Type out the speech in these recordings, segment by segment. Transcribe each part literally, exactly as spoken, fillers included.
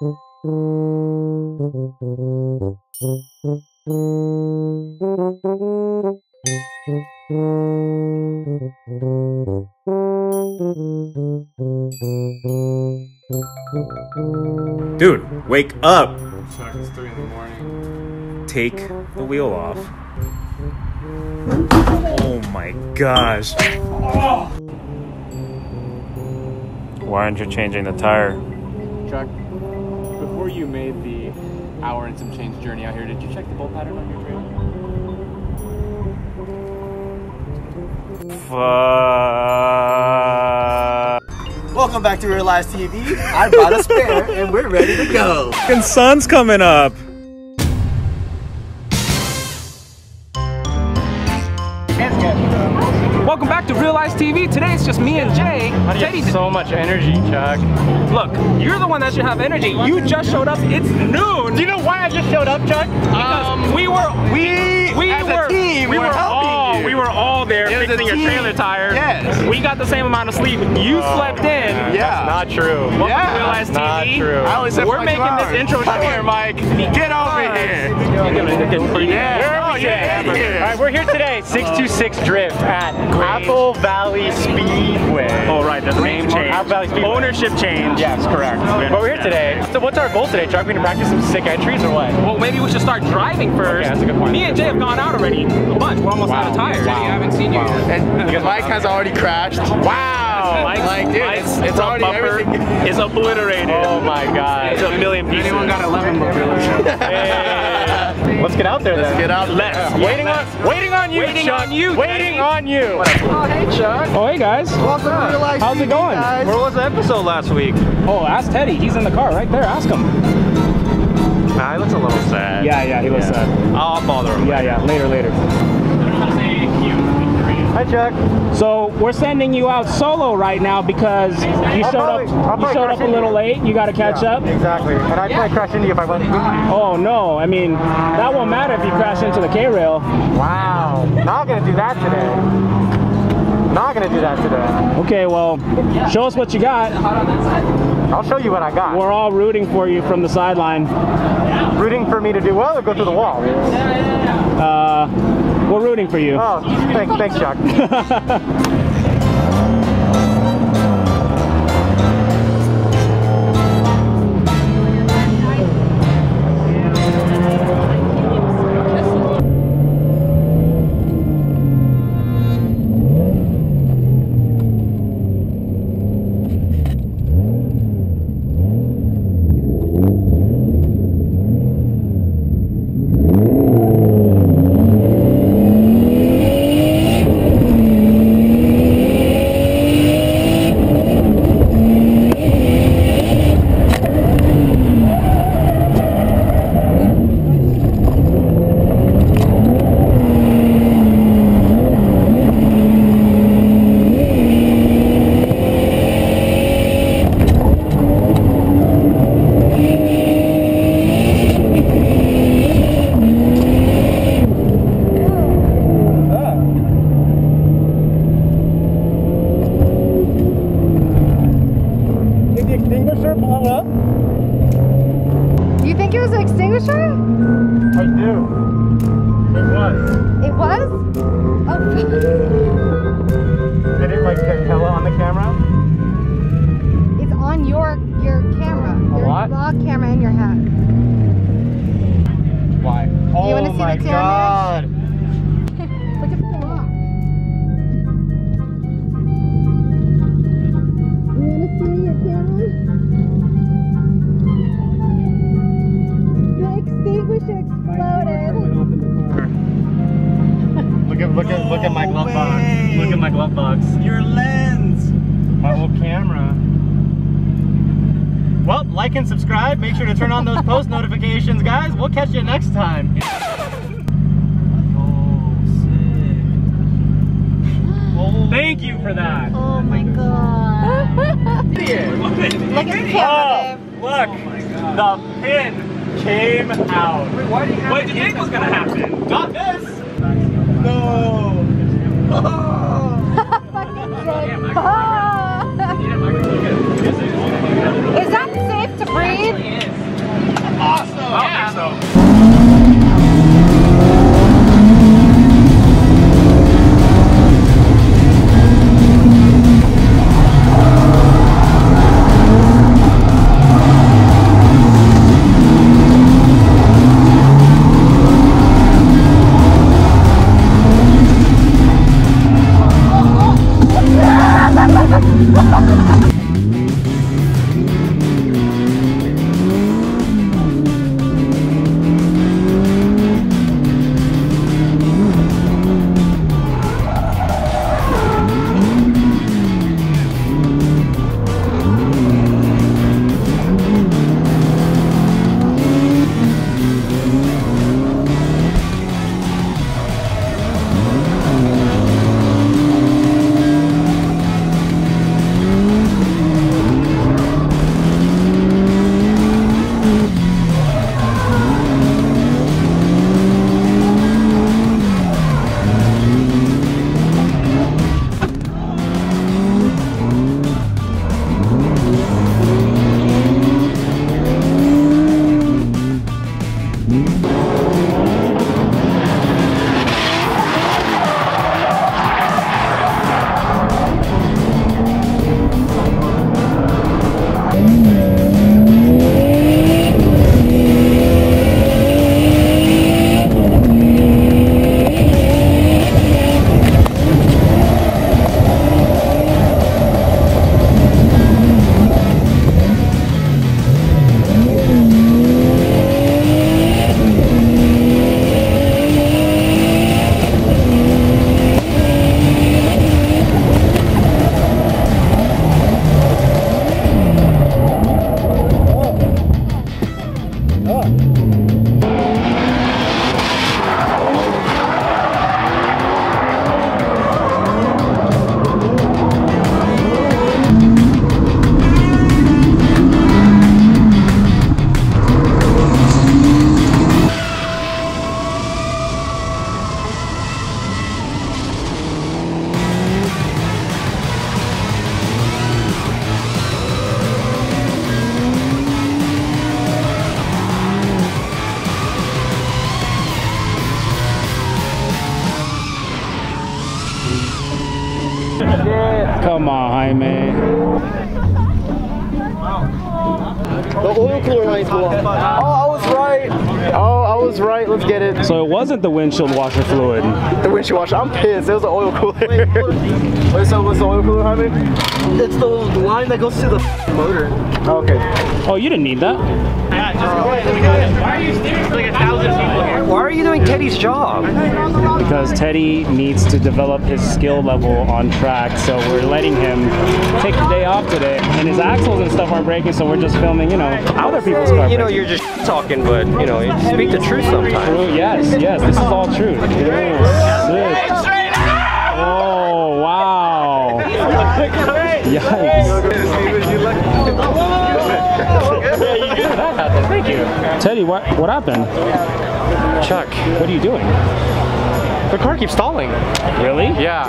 Dude, wake up! Sorry, it's three in the morning. Take the wheel off. Oh my gosh. Oh. Why aren't you changing the tire? Chuck, before you made the hour and some change journey out here, did you check the bolt pattern on your trailer? Fuck. Welcome back to Realize T V. I brought a spare and we're ready to go. Fucking sun's coming up. Welcome back to Realize T V. Today it's just me and Jay. How do you Teddy's have so much energy, Chuck? Look, you're the one that should have energy. You just showed up. It's noon. Do you know why I just showed up, Chuck? Because um, we were we we as were a team. We were, were all you. we were all there fixing your trailer tire. Yes. We got the same amount of sleep. You oh, slept in. Man, yeah. That's not true. Welcome yeah. to Realize not T V. True. I only slept we're making hours. This intro shorter, Mike. Get over uh, here. Get yeah. Yeah, yeah, yeah. All right, we're here today, six two six Drift at Apple Valley Speedway. Oh, right, the name change. Apple Valley Speedway. Ownership change. Yes, correct. But we're here today. So what's our goal today, Chuck? Are we going to practice some sick entries or what? Well, maybe we should start driving first. Okay, that's a good point. Me and Jay have gone out already a bunch. We're almost wow. out of tires. Wow. I haven't seen wow. you yet. And because Mike has already crashed. Wow. Mike's, like, dude, Mike's it's, it's already everything. It's obliterated. Oh, my God. It's a million pieces. Anyone got eleven mobility? Let's get out there then. Let's get out there. Yeah, waiting yeah, on, waiting on you, waiting Chuck. On you, waiting Chuck. On you. Oh, hey, Chuck. Oh, hey, guys. Welcome to Realize T V. How's it going? Guys. Where was the episode last week? Oh, ask Teddy. He's in the car right there. Ask him. Nah, he looks a little sad. Yeah, yeah, he yeah. looks sad. I'll bother him. Yeah, later. yeah, later, later. Hi, Chuck. So we're sending you out solo right now because you I'll showed probably, up. You showed up a little late. You got to catch yeah, up. Exactly. And I'd yeah. crash into you if I wasn't. Oh no! I mean, that won't matter if you crash into the K-Rail. Wow. Not gonna do that today. Not gonna do that today. Okay. Well, show us what you got. I'll show you what I got. We're all rooting for you from the sideline. Yeah. Rooting for me to do well or go through the wall? Yeah, yeah, yeah. Uh. We're rooting for you. Oh, thanks, thanks, Chuck. Like and subscribe. Make sure to turn on those post notifications, guys. We'll catch you next time. Oh, sick. Oh, thank you for that. Oh my god. Look at the camera, babe. Oh, look, oh my god. The pin came out. Wait, why do you have what did you think was gonna happen? Not this. No. Oh. Is that safe to breathe? time. The oil cooler lights blew off. Oh, I was right. Oh, I was right. Let's get it. So it wasn't the windshield washer fluid. The windshield washer. I'm pissed. It was the oil cooler. Wait, so what's the oil cooler, Jaime? It's the line that goes to the motor. Oh, okay. Oh, you didn't need that. Yeah, just go ahead. We got it. Why are you steering like a thousand people here? Why are you doing Teddy's job? Because Teddy needs to develop his skill level on track, so we're letting him take the day off today. And his axles and stuff aren't breaking, so we're just filming, you know, other people's car breaking. You know, you're just talking, but, you know, you speak the truth sometimes. True, yes, yes, this is all truth. Oh, wow. Yikes. Thank you. Teddy, what, what happened? Chuck, what are you doing? The car keeps stalling. Really? Yeah.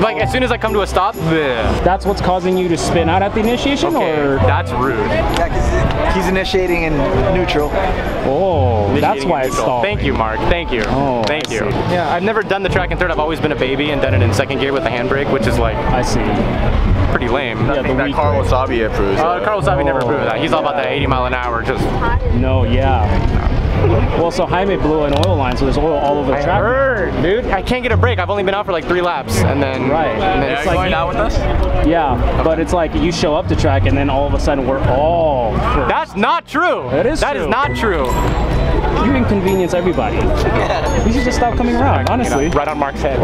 Like as soon as I come to a stop, bleh. That's what's causing you to spin out at the initiation, okay, or? That's rude. Yeah, he's initiating in neutral. Oh, initiating that's why it's stalling. Thank you, Mark. Thank you. Oh, Thank I you. See. Yeah, I've never done the track and third. I've always been a baby and done it in second gear with a handbrake, which is like. I see. Pretty lame. Yeah, I think that Carl Wasabi approves. Uh, Carl Wasabi oh, never approved of that. He's yeah. all about that eighty mile an hour. Just no, yeah. Well, so Jaime blew an oil line, so there's oil all over the I track. Heard, dude. I can't get a break. I've only been out for like three laps, and then right. And then yeah, it's like, going out with us? Yeah, okay. But it's like you show up to track, and then all of a sudden we're all. First. That's not true. That is. That true. is not true. You inconvenience everybody. We should just stop coming around, honestly. You know, right on Mark's head.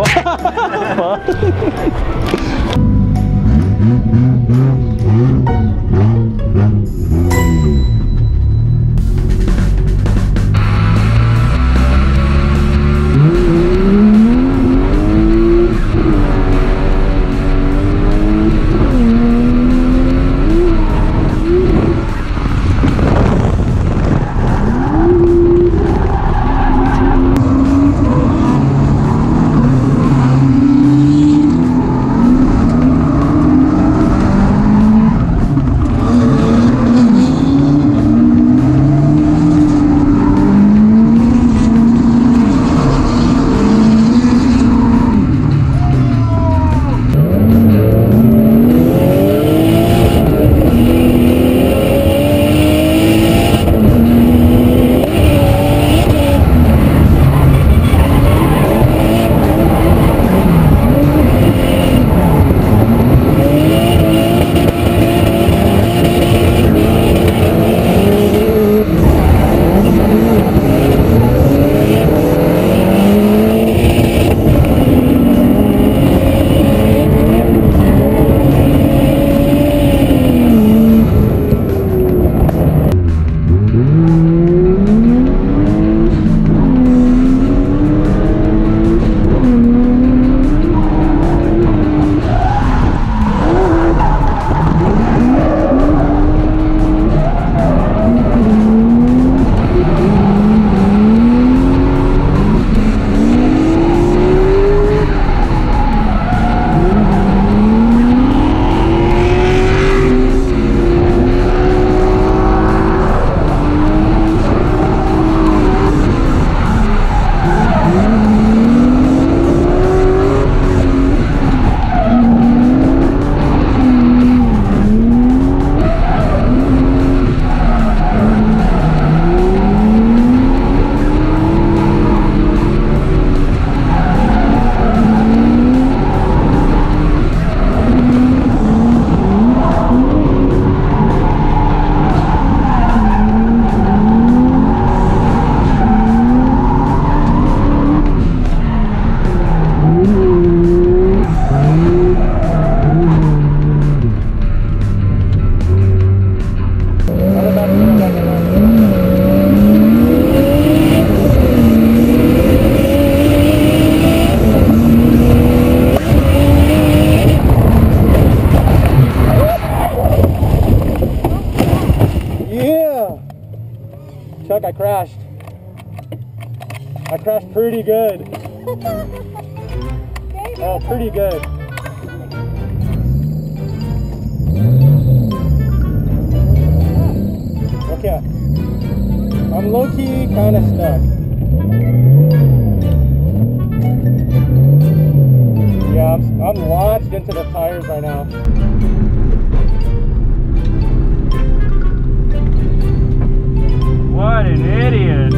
I crashed. I crashed pretty good. Oh, pretty good. Okay. I'm low-key kind of stuck. jobs. I'm launched into the tires right now. What an idiot.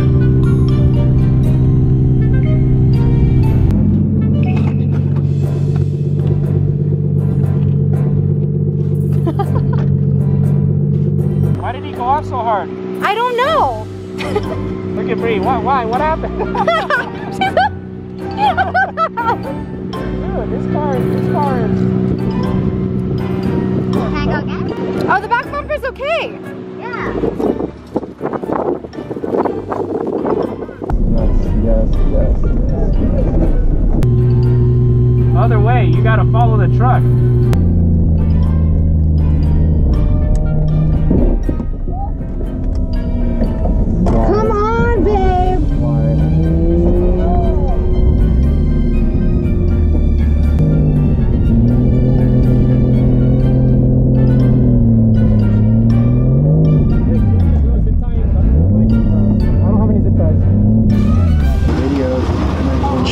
Why did he go off so hard? I don't know. Look at Bree. Why? Why? What happened? Dude, this car is, this car is. Can I go again? Oh, the back bumper's okay. Yeah. Yes, yes, yes, yes. Other way, you gotta follow the truck.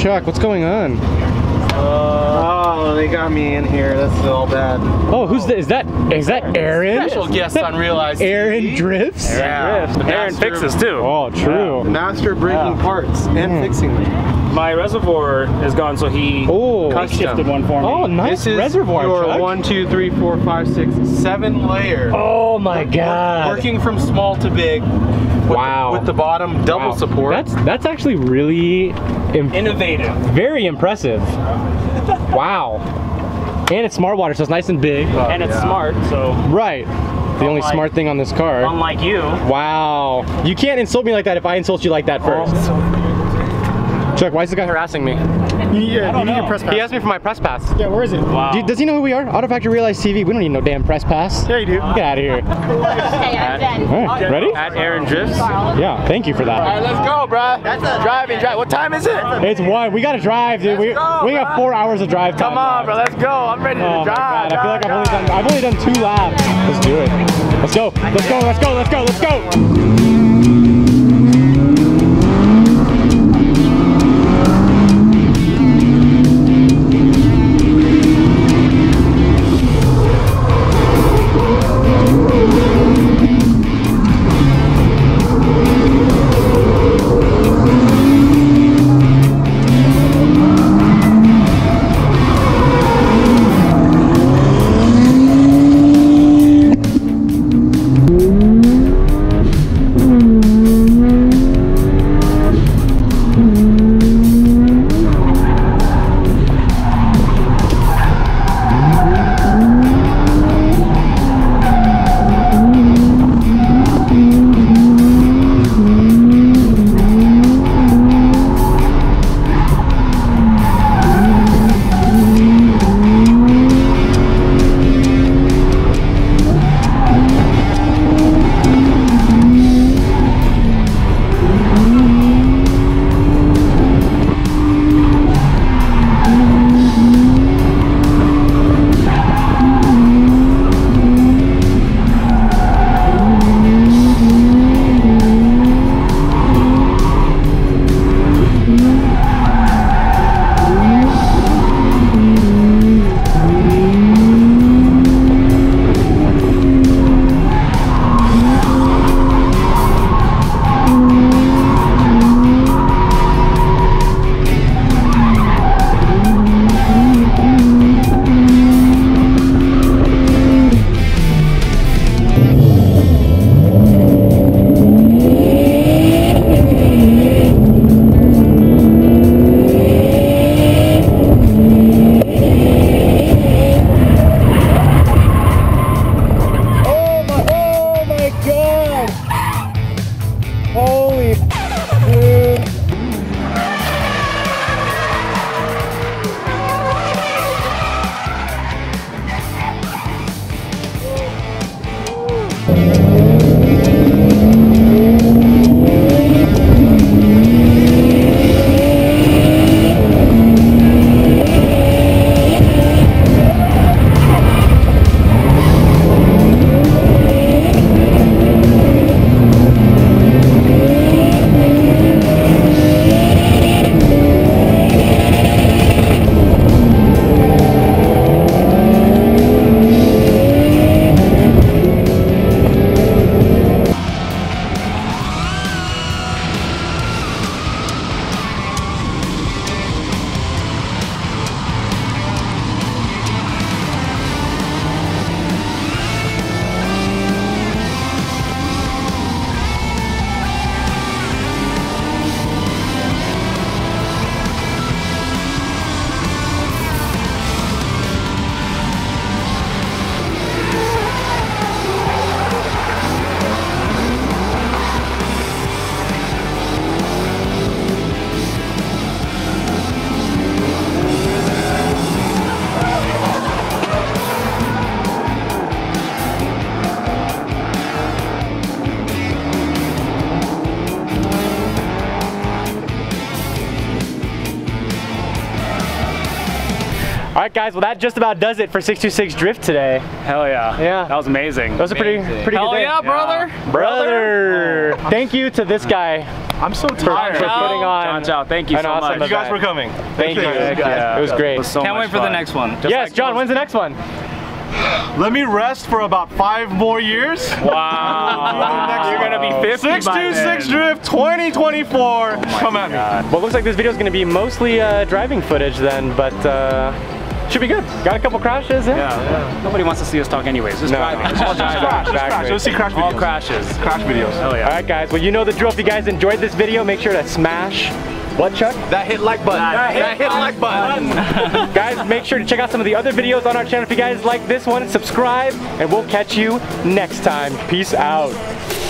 Chuck, what's going on? Uh, oh, they got me in here. That's all bad. Oh, who's that? Is that is that Aaron? Special guest on Realize T V. Aaron Drifts. Aaron yeah. Drifts. But Aaron fixes too. Oh, true. Yeah. Master breaking yeah. parts and mm. fixing them. My reservoir is gone, so he oh, shifted one for me. Oh, nice this is reservoir. Your Chuck. one, two, three, four, five, six, seven layer. Oh my God. Working from small to big. With wow! The, with the bottom double wow. support. That's that's actually really innovative. Very impressive. Wow! And it's smart water, so it's nice and big. Uh, and it's yeah. smart, so right. The only unlike, smart thing on this car. Unlike you. Wow! You can't insult me like that if I insult you like that first. Oh. Chuck, why is this guy harassing me? Yeah, I don't you need know. your press pass. He asked me for my press pass. Yeah, where is it? Wow. Do you, does he know who we are? Auto Factory Realize T V. We don't need no damn press pass. Yeah, you do. Get out of here. Hey, I'm done. All right, I'm ready? At Aaron Drifts. Yeah, thank you for that. All right, let's go, bruh. That's a driving drive. What time is it? It's one. We got to drive, dude. Let's we go, we got four hours of drive time. Come on, bro. Let's go. I'm ready oh to drive. God. I feel like I've only, done, I've only done two laps. Let's do it. Let's go. Let's go. Let's go. Let's go. Let's go. Let's go. Alright guys, well that just about does it for six two six Drift today. Hell yeah. Yeah. That was amazing. That was amazing. a pretty pretty Hell good day. Hell yeah, brother. Yeah. Brother. brother. Thank you to this guy. I'm so tired. For, for putting on. John Chow, thank you so awesome much. Event. You guys were coming. Thank, thank you. you. Yeah. It was great. It was so Can't wait for fun. the next one. Just yes, like John, when's the next one? Let me rest for about five more years. Wow. You're going to be fifty six two six Drift twenty twenty-four. Oh Come at God. me. Well, it looks like this video is going to be mostly uh, driving footage then, but uh, should be good. Got a couple crashes. Yeah. Yeah, yeah. Nobody wants to see us talk anyways. Just no. driving. Just, just, just crash. Just crash. Let's see crash videos. All crashes. Crash videos. Hell yeah. All right, guys. Well, you know the drill. If you guys enjoyed this video, make sure to smash. What, Chuck? That hit like button. That, that hit, hit like button. button. Guys, make sure to check out some of the other videos on our channel. If you guys like this one, subscribe, and we'll catch you next time. Peace out.